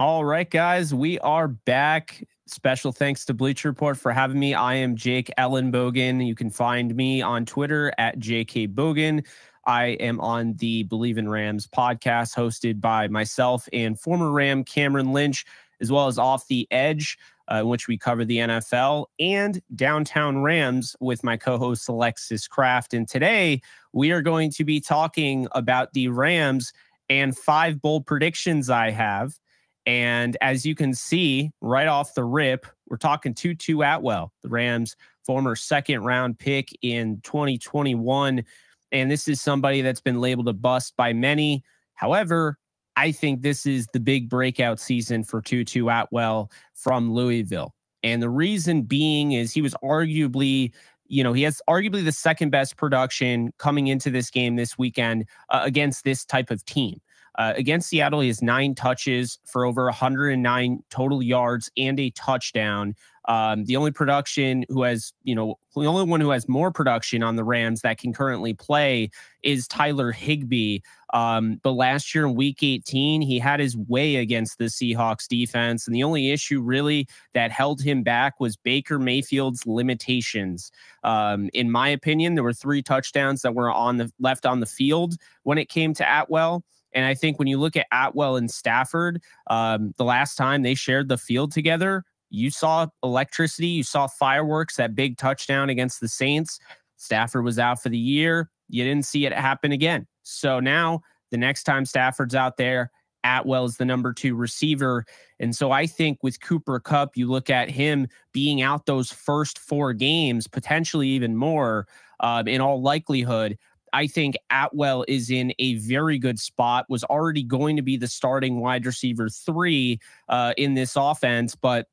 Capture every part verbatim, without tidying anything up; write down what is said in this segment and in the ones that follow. All right, guys, we are back. Special thanks to Bleacher Report for having me. I am Jake Ellenbogen. You can find me on Twitter at J K Bogan. I am on the Believe in Rams podcast hosted by myself and former Ram Cameron Lynch, as well as Off the Edge, uh, in which we cover the N F L, and Downtown Rams with my co-host Alexis Kraft. And today we are going to be talking about the Rams and five bold predictions I have. And as you can see right off the rip, we're talking Tutu Atwell, the Rams' former second round pick in twenty twenty-one. And this is somebody that's been labeled a bust by many. However, I think this is the big breakout season for Tutu Atwell from Louisville. And the reason being is he was arguably, you know, he has arguably the second best production coming into this game this weekend uh, against this type of team. Uh, against Seattle, he has nine touches for over one hundred nine total yards and a touchdown. Um, the only production who has, you know, the only one who has more production on the Rams that can currently play is Tyler Higbee. Um, but last year in week eighteen, he had his way against the Seahawks defense. And the only issue really that held him back was Baker Mayfield's limitations. Um, in my opinion, there were three touchdowns that were on the left on the field when it came to Atwell. And I think when you look at Atwell and Stafford, um, the last time they shared the field together, you saw electricity, you saw fireworks, that big touchdown against the Saints. Stafford was out for the year. You didn't see it happen again. So now the next time Stafford's out there, Atwell is the number two receiver. And so I think with Cooper Cup, you look at him being out those first four games, potentially even more um, in all likelihood. I think Atwell is in a very good spot, was already going to be the starting wide receiver three uh, in this offense. But,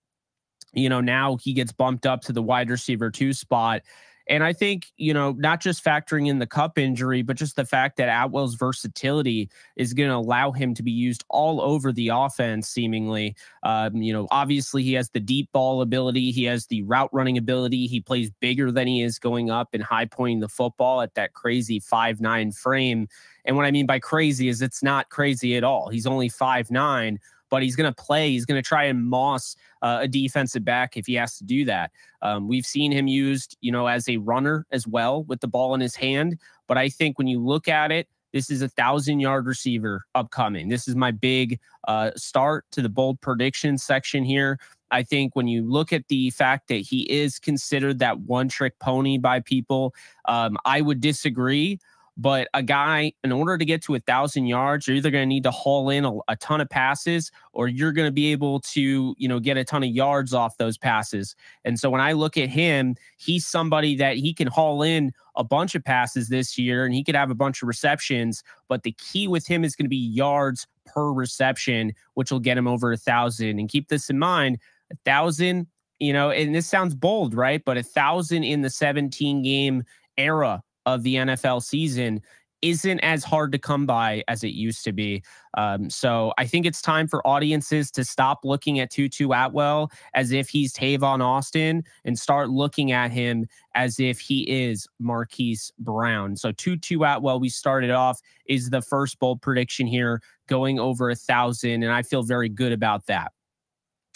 you know, now he gets bumped up to the wide receiver two spot. And I think, you know, not just factoring in the Cup injury, but just the fact that Atwell's versatility is going to allow him to be used all over the offense, seemingly. Um, you know, obviously he has the deep ball ability. He has the route running ability. He plays bigger than he is going up and high pointing the football at that crazy five nine frame. And what I mean by crazy is it's not crazy at all. He's only five nine. But he's going to play. He's going to try and moss uh, a defensive back if he has to do that. Um, we've seen him used, you know, as a runner as well with the ball in his hand. But I think when you look at it, this is a thousand-yard receiver upcoming. This is my big uh, start to the bold prediction section here. I think when you look at the fact that he is considered that one-trick pony by people, um, I would disagree. But a guy, in order to get to a thousand yards, you're either going to need to haul in a, a ton of passes, or you're going to be able to, you know, get a ton of yards off those passes. And so when I look at him, he's somebody that he can haul in a bunch of passes this year, and he could have a bunch of receptions. But the key with him is going to be yards per reception, which will get him over a thousand. And keep this in mind: a thousand, you know, and this sounds bold, right? But a thousand in the seventeen game era of the N F L season isn't as hard to come by as it used to be. Um, so I think it's time for audiences to stop looking at Tutu Atwell as if he's Tavon Austin and start looking at him as if he is Marquise Brown. So Tutu Atwell, we started off, is the first bold prediction here, going over a thousand, and I feel very good about that.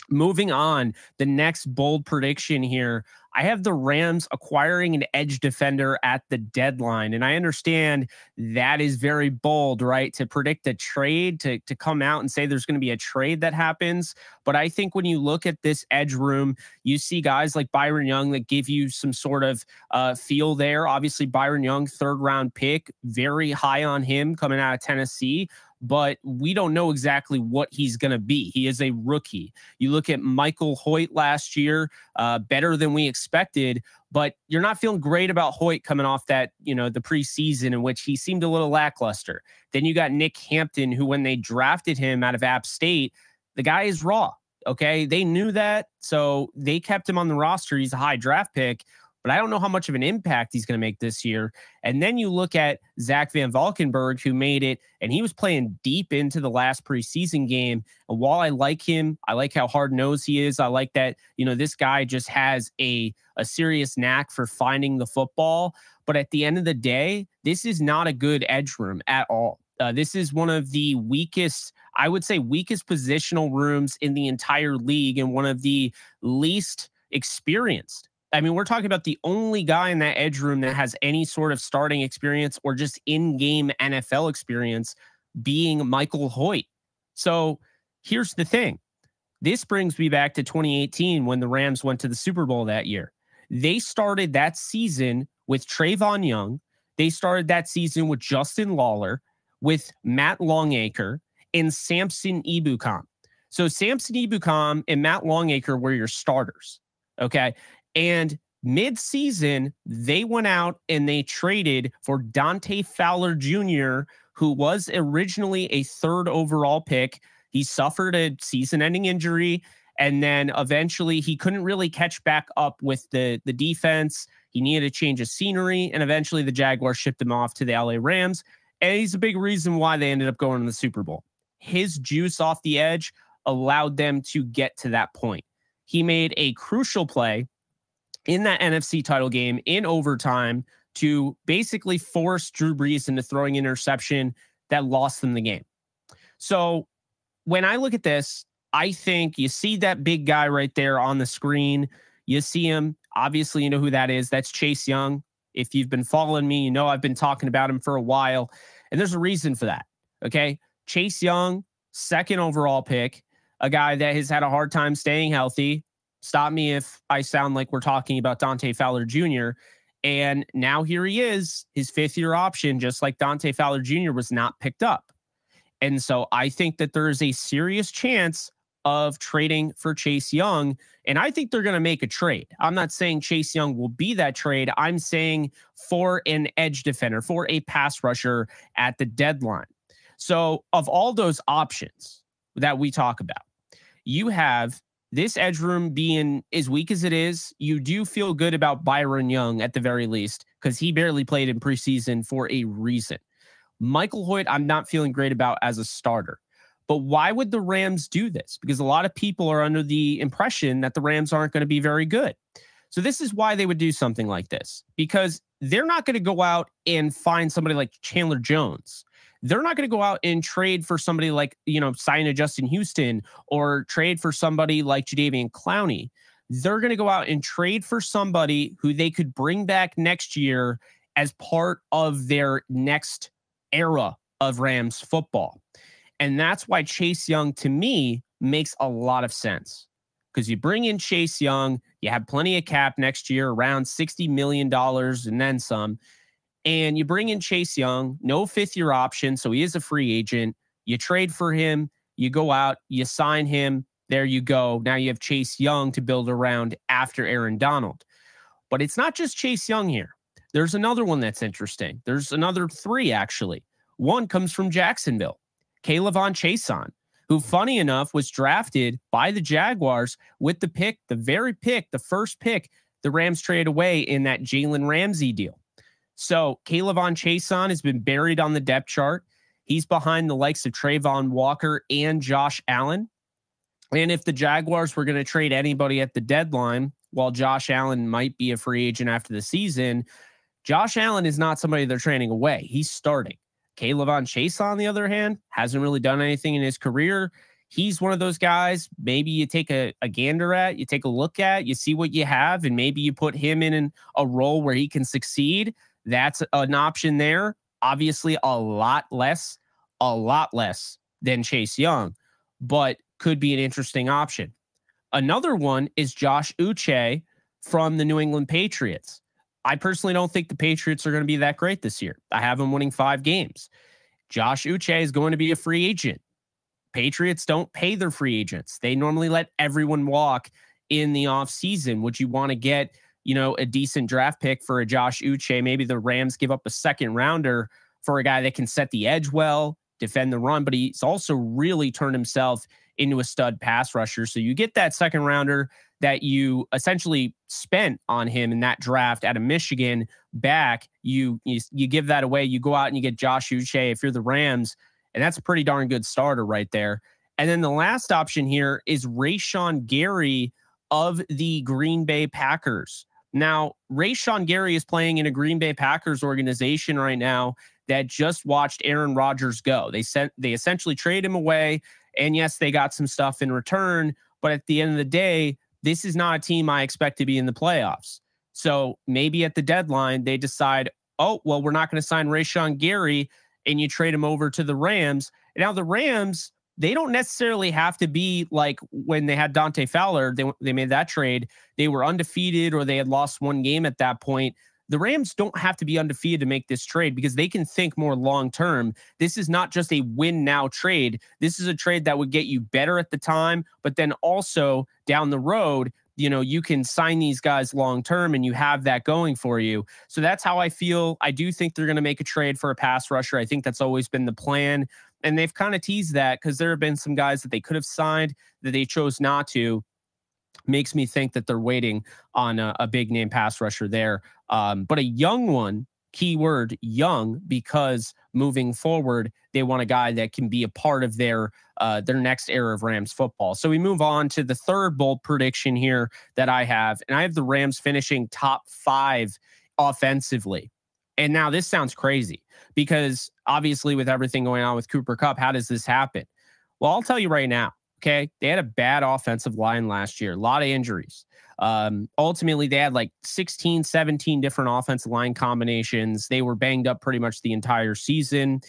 Moving on, the next bold prediction here, I have the Rams acquiring an edge defender at the deadline. And I understand that is very bold, right? To predict a trade, to, to come out and say there's going to be a trade that happens. But I think when you look at this edge room, you see guys like Byron Young that give you some sort of uh, feel there. Obviously, Byron Young, third round pick, very high on him coming out of Tennessee. But we don't know exactly what he's going to be. He is a rookie. You look at Michael Hoyt last year, uh, better than we expected, but you're not feeling great about Hoyt coming off that, you know, the preseason in which he seemed a little lackluster. Then you got Nick Hampton, who when they drafted him out of App State, the guy is raw. Okay. They knew that. So they kept him on the roster. He's a high draft pick, but I don't know how much of an impact he's going to make this year. And then you look at Zach Van Valkenburg, who made it, and he was playing deep into the last preseason game. And while I like him, I like how hard-nosed he is. I like that, you know, this guy just has a, a serious knack for finding the football. But at the end of the day, this is not a good edge room at all. Uh, this is one of the weakest, I would say weakest positional rooms in the entire league, and one of the least experienced. I mean, we're talking about the only guy in that edge room that has any sort of starting experience or just in-game N F L experience being Michael Hoyt. So here's the thing. This brings me back to twenty eighteen when the Rams went to the Super Bowl that year. They started that season with Trayvon Young. They started that season with Justin Lawler, with Matt Longacre, and Samson Ibukam. So Samson Ibukam and Matt Longacre were your starters, okay? And mid-season, they went out and they traded for Dante Fowler Junior, who was originally a third overall pick. He suffered a season-ending injury, and then eventually he couldn't really catch back up with the, the defense. He needed a change of scenery, and eventually the Jaguars shipped him off to the L A Rams, and he's a big reason why they ended up going to the Super Bowl. His juice off the edge allowed them to get to that point. He made a crucial play in that N F C title game in overtime to basically force Drew Brees into throwing an interception that lost them the game. So when I look at this, I think you see that big guy right there on the screen. You see him. Obviously, you know who that is. That's Chase Young. If you've been following me, you know I've been talking about him for a while, and there's a reason for that, okay? Chase Young, second overall pick, a guy that has had a hard time staying healthy. Stop me if I sound like we're talking about Dante Fowler Junior And now here he is, his fifth-year option, just like Dante Fowler Junior was not picked up. And so I think that there is a serious chance of trading for Chase Young, and I think they're going to make a trade. I'm not saying Chase Young will be that trade. I'm saying for an edge defender, for a pass rusher at the deadline. So of all those options that we talk about, you have this edge room being as weak as it is. You do feel good about Byron Young at the very least, because he barely played in preseason for a reason. Michael Hoyt, I'm not feeling great about as a starter. But why would the Rams do this? Because a lot of people are under the impression that the Rams aren't going to be very good. So this is why they would do something like this, because they're not going to go out and find somebody like Chandler Jones. They're not going to go out and trade for somebody like, you know, sign a Justin Houston or trade for somebody like Jadeveon Clowney. They're going to go out and trade for somebody who they could bring back next year as part of their next era of Rams football. And that's why Chase Young, to me, makes a lot of sense, because you bring in Chase Young, you have plenty of cap next year, around sixty million dollars and then some, and you bring in Chase Young, no fifth-year option, so he is a free agent. You trade for him, you go out, you sign him, there you go. Now you have Chase Young to build around after Aaron Donald. But it's not just Chase Young here. There's another one that's interesting. There's another three, actually. One comes from Jacksonville. K'Lavon Chaisson, who, funny enough, was drafted by the Jaguars with the pick, the very pick, the first pick the Rams traded away in that Jalen Ramsey deal. So K'Lavon Chaisson has been buried on the depth chart. He's behind the likes of Trayvon Walker and Josh Allen. And if the Jaguars were going to trade anybody at the deadline, while Josh Allen might be a free agent after the season, Josh Allen is not somebody they're trading away. He's starting. K'Lavon Chaisson, on the other hand, hasn't really done anything in his career. He's one of those guys maybe you take a, a gander at, you take a look at, you see what you have, and maybe you put him in an, a role where he can succeed. That's an option there. Obviously, a lot less, a lot less than Chase Young, but could be an interesting option. Another one is Josh Uche from the New England Patriots. I personally don't think the Patriots are going to be that great this year. I have them winning five games. Josh Uche is going to be a free agent. Patriots don't pay their free agents. They normally let everyone walk in the offseason. Would you want to get, you know, a decent draft pick for a Josh Uche? Maybe the Rams give up a second rounder for a guy that can set the edge well, defend the run, but he's also really turned himself into a stud pass rusher. So you get that second rounder that you essentially spent on him in that draft out of Michigan back. You, you you give that away. You go out and you get Josh Uche if you're the Rams, and that's a pretty darn good starter right there. And then the last option here is Rashan Gary of the Green Bay Packers. Now, Rashan Gary is playing in a Green Bay Packers organization right now that just watched Aaron Rodgers go. They sent, they essentially traded him away. And yes, they got some stuff in return, but at the end of the day, this is not a team I expect to be in the playoffs. So maybe at the deadline, they decide, oh, well, we're not going to sign Rashan Gary, and you trade him over to the Rams. And now the Rams, they don't necessarily have to be like when they had Dante Fowler, they, they made that trade. They were undefeated or they had lost one game at that point. The Rams don't have to be undefeated to make this trade because they can think more long-term. This is not just a win now trade. This is a trade that would get you better at the time, but then also down the road, you know, you can sign these guys long-term and you have that going for you. So that's how I feel. I do think they're going to make a trade for a pass rusher. I think that's always been the plan. And they've kind of teased that because there have been some guys that they could have signed that they chose not to. Makes me think that they're waiting on a, a big name pass rusher there. Um, but a young one, keyword young, because moving forward, they want a guy that can be a part of their, uh, their next era of Rams football. So we move on to the third bold prediction here that I have, and I have the Rams finishing top five offensively. And now this sounds crazy because obviously with everything going on with Cooper Cup, how does this happen? Well, I'll tell you right now. Okay, they had a bad offensive line last year, a lot of injuries. Um, ultimately, they had like sixteen, seventeen different offensive line combinations. They were banged up pretty much the entire season.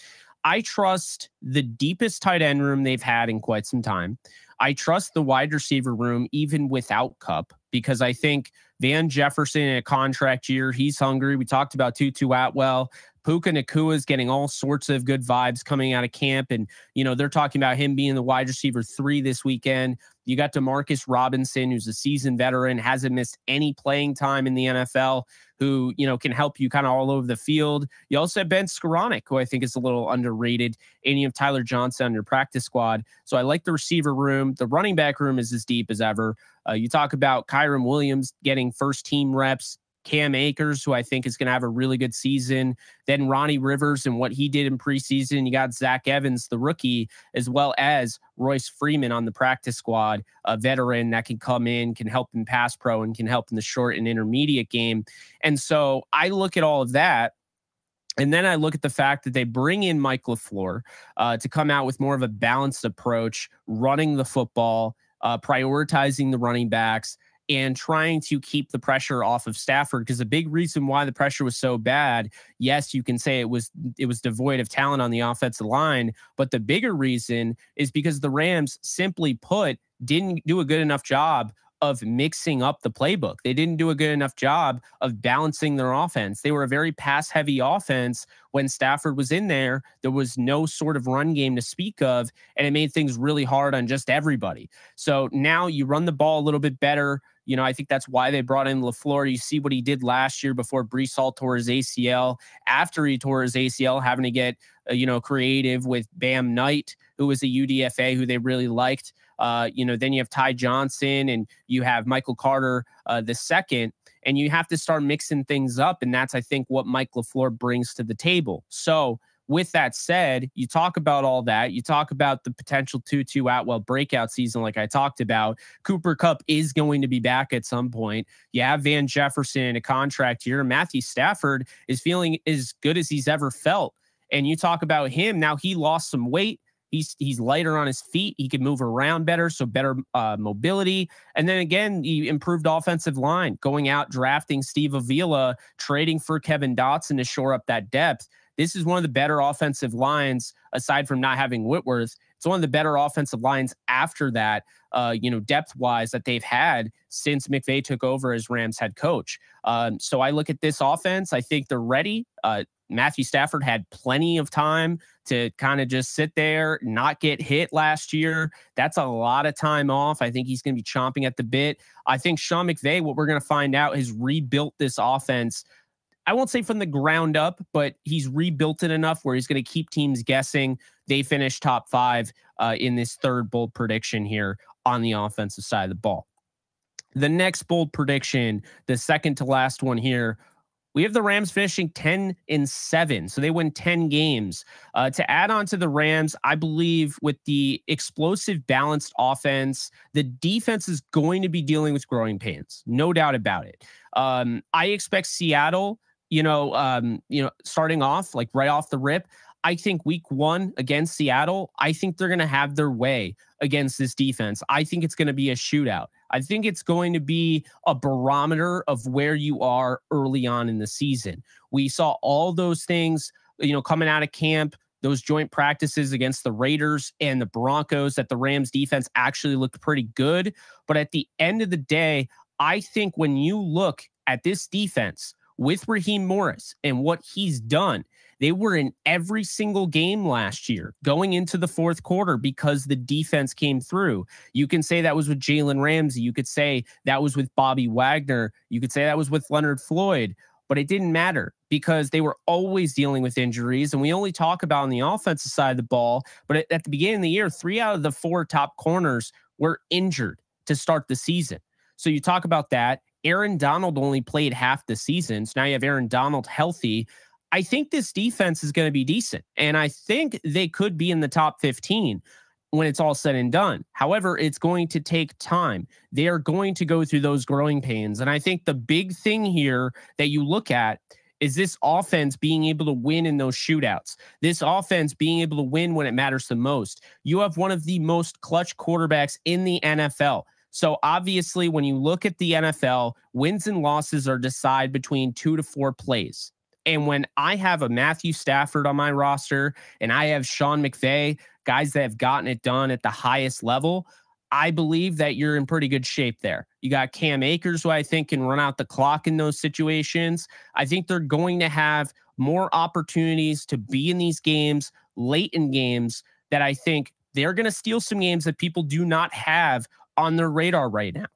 I trust the deepest tight end room they've had in quite some time. I trust the wide receiver room even without Cup because I think Van Jefferson in a contract year, he's hungry. We talked about Tutu Atwell. Puka Nacua is getting all sorts of good vibes coming out of camp. And, you know, they're talking about him being the wide receiver three this weekend. You got DeMarcus Robinson, who's a seasoned veteran, hasn't missed any playing time in the N F L, who, you know, can help you kind of all over the field. You also have Ben Skoranek, who I think is a little underrated. And you have Tyler Johnson on your practice squad. So I like the receiver room. The running back room is as deep as ever. Uh, you talk about Kyren Williams getting first team reps. Cam Akers, who I think is going to have a really good season. Then Ronnie Rivers and what he did in preseason. You got Zach Evans, the rookie, as well as Royce Freeman on the practice squad, a veteran that can come in, can help in pass pro, and can help in the short and intermediate game. And so I look at all of that, and then I look at the fact that they bring in Mike LaFleur uh, to come out with more of a balanced approach, running the football, uh, prioritizing the running backs, and trying to keep the pressure off of Stafford, because a big reason why the pressure was so bad, yes, you can say it was it was devoid of talent on the offensive line, but the bigger reason is because the Rams, simply put, didn't do a good enough job of mixing up the playbook. They didn't do a good enough job of balancing their offense. They were a very pass-heavy offense when Stafford was in there. There was no sort of run game to speak of, and it made things really hard on just everybody. So now you run the ball a little bit better. You know, I think that's why they brought in LaFleur. You see what he did last year before Brees Hall tore his A C L. After he tore his A C L, having to get, uh, you know, creative with Bam Knight, who was a U D F A who they really liked. Uh, you know, then you have Ty Johnson and you have Michael Carter uh, the second, and you have to start mixing things up. And that's, I think, what Mike LaFleur brings to the table. So with that said, you talk about all that. You talk about the potential Tutu Atwell breakout season like I talked about. Cooper Cup is going to be back at some point. You have Van Jefferson in a contract year. Matthew Stafford is feeling as good as he's ever felt. And you talk about him. Now he lost some weight. He's, he's lighter on his feet. He can move around better, so better uh, mobility. And then again, the improved offensive line, going out, drafting Steve Avila, trading for Kevin Dotson to shore up that depth. This is one of the better offensive lines, aside from not having Whitworth. It's one of the better offensive lines after that, uh, you know, depth-wise, that they've had since McVay took over as Rams head coach. Um, so I look at this offense. I think they're ready. Uh, Matthew Stafford had plenty of time to kind of just sit there, not get hit last year. That's a lot of time off. I think he's going to be chomping at the bit. I think Sean McVay, what we're going to find out, has rebuilt this offense. I won't say from the ground up, but he's rebuilt it enough where he's going to keep teams guessing. They finish top five uh, in this third bold prediction here on the offensive side of the ball. The next bold prediction, the second to last one here, We have the Rams finishing ten and seven. So they win ten games. Uh, to add on to the Rams, I believe with the explosive, balanced offense, the defense is going to be dealing with growing pains. No doubt about it. Um, I expect Seattle, you know, um, you know, starting off like right off the rip, I think week one against Seattle, I think they're going to have their way against this defense. I think it's going to be a shootout. I think it's going to be a barometer of where you are early on in the season. We saw all those things, you know, coming out of camp, those joint practices against the Raiders and the Broncos, that the Rams defense actually looked pretty good. But at the end of the day, I think when you look at this defense with Raheem Morris and what he's done, they were in every single game last year going into the fourth quarter because the defense came through. You can say that was with Jalen Ramsey. You could say that was with Bobby Wagner. You could say that was with Leonard Floyd, but it didn't matter because they were always dealing with injuries. And we only talk about on the offensive side of the ball, but at the beginning of the year, three out of the four top corners were injured to start the season. So you talk about that. Aaron Donald only played half the season. So now you have Aaron Donald healthy. I think this defense is going to be decent, and I think they could be in the top fifteen when it's all said and done. However, it's going to take time. They are going to go through those growing pains, and I think the big thing here that you look at is this offense being able to win in those shootouts, this offense being able to win when it matters the most. You have one of the most clutch quarterbacks in the N F L. So obviously, when you look at the N F L, wins and losses are decided between two to four plays. And when I have a Matthew Stafford on my roster and I have Sean McVay, guys that have gotten it done at the highest level, I believe that you're in pretty good shape there. You got Cam Akers, who I think can run out the clock in those situations. I think they're going to have more opportunities to be in these games, late in games, that I think they're going to steal some games that people do not have on their radar right now.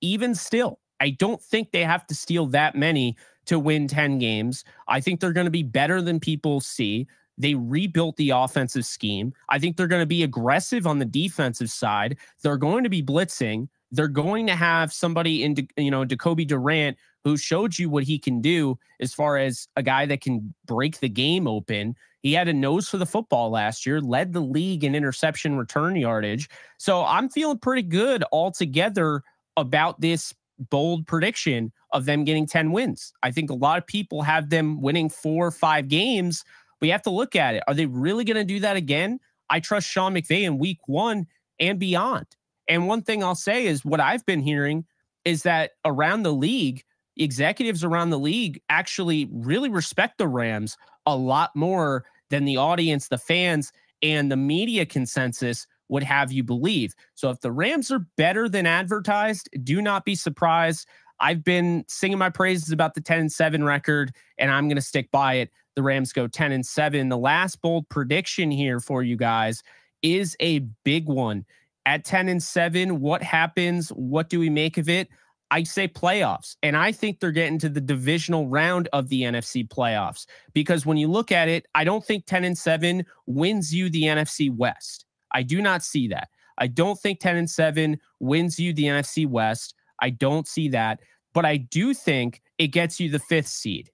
Even still, I don't think they have to steal that many to win ten games. I think they're going to be better than people see. They rebuilt the offensive scheme. I think they're going to be aggressive on the defensive side. They're going to be blitzing. They're going to have somebody in, you know, Jacoby Durant, who showed you what he can do as far as a guy that can break the game open. He had a nose for the football last year, led the league in interception return yardage. So I'm feeling pretty good altogether about this bold prediction of them getting ten wins. I think a lot of people have them winning four or five games. We have to look at it. Are they really going to do that again? I trust Sean McVay in week one and beyond. And one thing I'll say is what I've been hearing is that around the league, executives around the league actually really respect the Rams a lot more than the audience, the fans, and the media consensus would have you believe. So if the Rams are better than advertised, do not be surprised. I've been singing my praises about the ten and seven record, and I'm going to stick by it. The Rams go ten and seven. The last bold prediction here for you guys is a big one. At ten and seven, what happens? What do we make of it? I say playoffs, and I think they're getting to the divisional round of the N F C playoffs, because when you look at it, I don't think ten and seven wins you the N F C West. I do not see that. I don't think ten and seven wins you the N F C West. I don't see that, but I do think it gets you the fifth seed.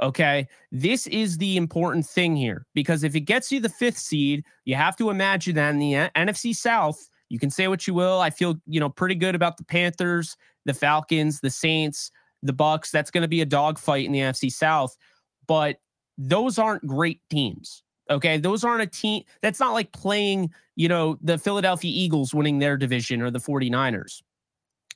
Okay. This is the important thing here, because if it gets you the fifth seed, you have to imagine that in the N F C South, you can say what you will. I feel, you know, pretty good about the Panthers, the Falcons, the Saints, the Bucks. That's going to be a dogfight in the N F C South, but those aren't great teams. Okay, those aren't a team. That's not like playing, you know, the Philadelphia Eagles winning their division or the forty-niners.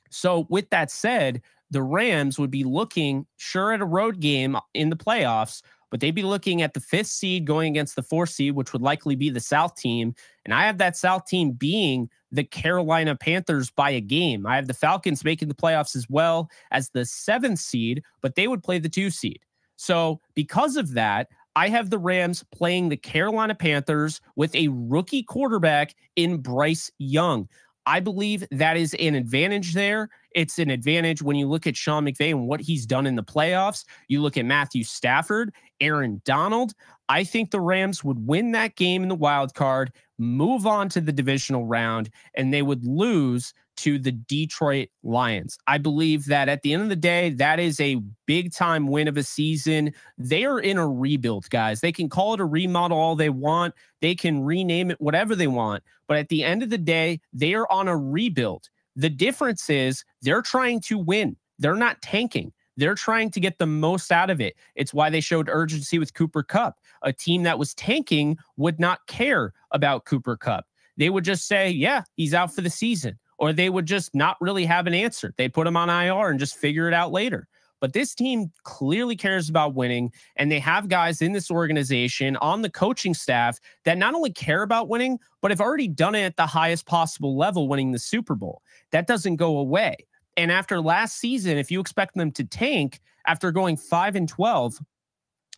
So with that said, the Rams would be looking, sure, at a road game in the playoffs, but they'd be looking at the fifth seed going against the fourth seed, which would likely be the South team. And I have that South team being the Carolina Panthers by a game. I have the Falcons making the playoffs as well as the seventh seed, but they would play the two seed. So because of that, I have the Rams playing the Carolina Panthers with a rookie quarterback in Bryce Young. I believe that is an advantage there. It's an advantage when you look at Sean McVay and what he's done in the playoffs. You look at Matthew Stafford, Aaron Donald. I think the Rams would win that game in the wild card, move on to the divisional round, and they would lose to the Detroit Lions. I believe that at the end of the day, that is a big time win of a season. They are in a rebuild, guys. They can call it a remodel all they want. They can rename it whatever they want. But at the end of the day, they are on a rebuild. The difference is they're trying to win. They're not tanking. They're trying to get the most out of it. It's why they showed urgency with Cooper Cup. A team that was tanking would not care about Cooper Cup. They would just say, yeah, he's out for the season. Or they would just not really have an answer. They put him on I R and just figure it out later. But this team clearly cares about winning, and they have guys in this organization on the coaching staff that not only care about winning, but have already done it at the highest possible level, winning the Super Bowl. That doesn't go away. And after last season, if you expect them to tank after going five and twelve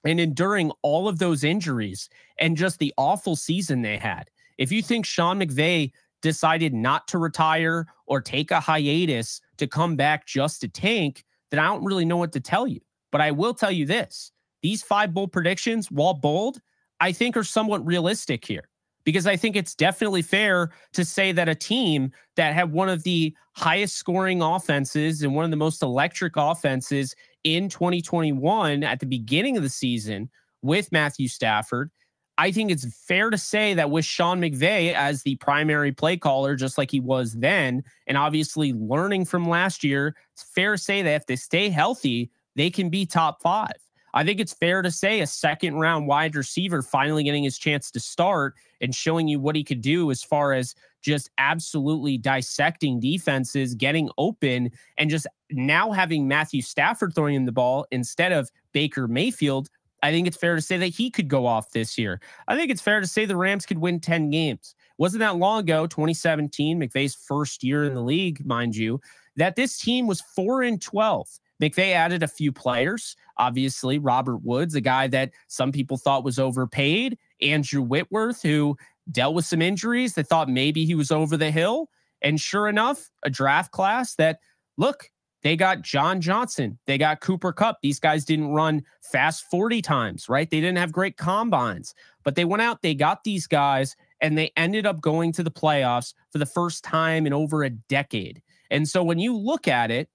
and enduring all of those injuries and just the awful season they had, if you think Sean McVay decided not to retire or take a hiatus to come back just to tank, then I don't really know what to tell you. But I will tell you this. These five bold predictions, while bold, I think are somewhat realistic here. Because I think it's definitely fair to say that a team that had one of the highest scoring offenses and one of the most electric offenses in twenty twenty-one at the beginning of the season with Matthew Stafford, I think it's fair to say that with Sean McVay as the primary play caller, just like he was then, and obviously learning from last year, it's fair to say that if they stay healthy, they can be top five. I think it's fair to say a second round wide receiver finally getting his chance to start and showing you what he could do as far as just absolutely dissecting defenses, getting open, and just now having Matthew Stafford throwing him the ball instead of Baker Mayfield. I think it's fair to say that he could go off this year. I think it's fair to say the Rams could win ten games. It wasn't that long ago, twenty seventeen, McVay's first year in the league, mind you, that this team was four and twelve. McVay added a few players, obviously Robert Woods, a guy that some people thought was overpaid, Andrew Whitworth, who dealt with some injuries. They thought maybe he was over the hill. And sure enough, a draft class that, look, they got John Johnson. They got Cooper Cup. These guys didn't run fast forty times, right? They didn't have great combines, but they went out, they got these guys, and they ended up going to the playoffs for the first time in over a decade. And so when you look at it,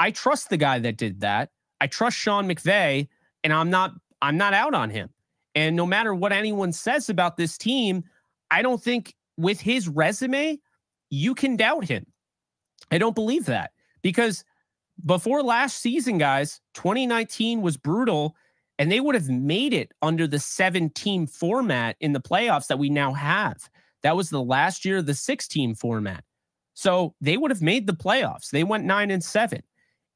I trust the guy that did that. I trust Sean McVay, and I'm not I'm not out on him. And no matter what anyone says about this team, I don't think with his resume, you can doubt him. I don't believe that, because before last season, guys, twenty nineteen was brutal, and they would have made it under the seven-team format in the playoffs that we now have. That was the last year of the six-team format. So they would have made the playoffs. They went nine and seven.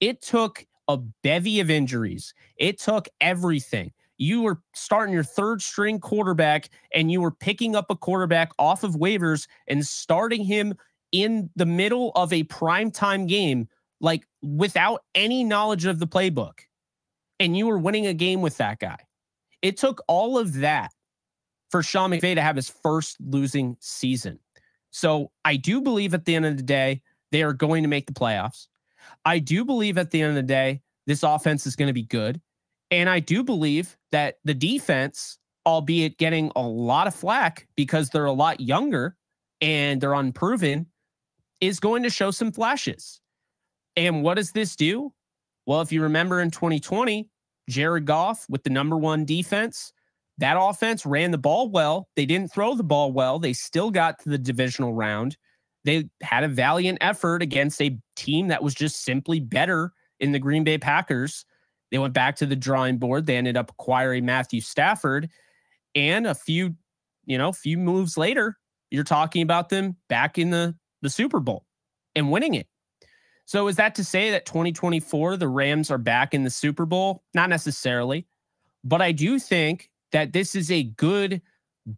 It took a bevy of injuries. It took everything. You were starting your third string quarterback, and you were picking up a quarterback off of waivers and starting him in the middle of a primetime game, like without any knowledge of the playbook. And you were winning a game with that guy. It took all of that for Sean McVay to have his first losing season. So I do believe at the end of the day, they are going to make the playoffs. I do believe at the end of the day, this offense is going to be good. And I do believe that the defense, albeit getting a lot of flack because they're a lot younger and they're unproven, is going to show some flashes. And what does this do? Well, if you remember in twenty twenty, Jared Goff with the number one defense, that offense ran the ball well. They didn't throw the ball well. They still got to the divisional round. They had a valiant effort against a team that was just simply better in the Green Bay Packers. They went back to the drawing board. They ended up acquiring Matthew Stafford. And a few, you know, few moves later, you're talking about them back in the, the Super Bowl and winning it. So is that to say that twenty twenty-four, the Rams are back in the Super Bowl? Not necessarily. But I do think that this is a good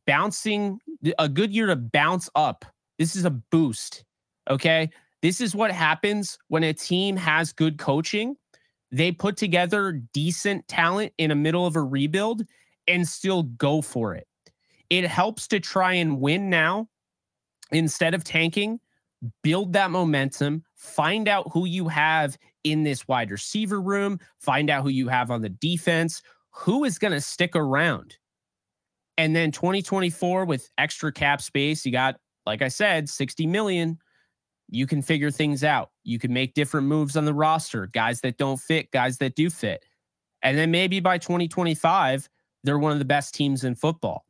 bouncing, a good year to bounce up. This is a boost, okay? This is what happens when a team has good coaching. They put together decent talent in the middle of a rebuild and still go for it. It helps to try and win now instead of tanking, build that momentum, find out who you have in this wide receiver room, find out who you have on the defense, who is going to stick around. And then twenty twenty-four with extra cap space, you got, like I said, sixty million. You can figure things out. You can make different moves on the roster, guys that don't fit, guys that do fit. And then maybe by twenty twenty-five, they're one of the best teams in football.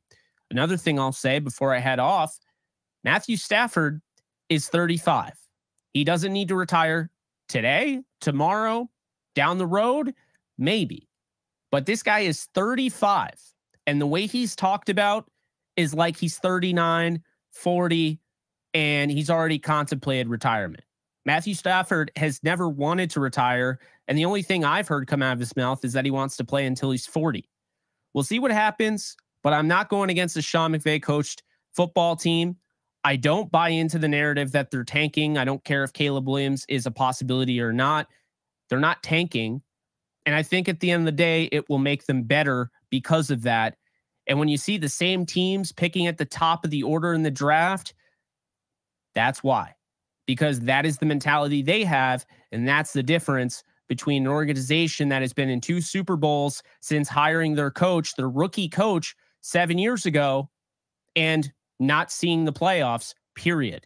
Another thing I'll say before I head off, Matthew Stafford is thirty-five. He doesn't need to retire today, tomorrow, down the road, maybe. But this guy is thirty-five. And the way he's talked about is like he's thirty-nine, forty, and he's already contemplated retirement. Matthew Stafford has never wanted to retire, and the only thing I've heard come out of his mouth is that he wants to play until he's forty. We'll see what happens, but I'm not going against the Sean McVay-coached football team. I don't buy into the narrative that they're tanking. I don't care if Caleb Williams is a possibility or not. They're not tanking, and I think at the end of the day, it will make them better because of that. And when you see the same teams picking at the top of the order in the draft, that's why. Because that is the mentality they have, and that's the difference between an organization that has been in two Super Bowls since hiring their coach, their rookie coach, seven years ago, and not seeing the playoffs, period.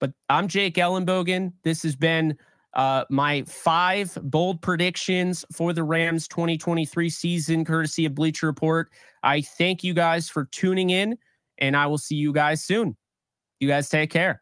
But I'm Jake Ellenbogen. This has been uh, my five bold predictions for the Rams twenty twenty-three season, courtesy of Bleacher Report. I thank you guys for tuning in, and I will see you guys soon. You guys take care.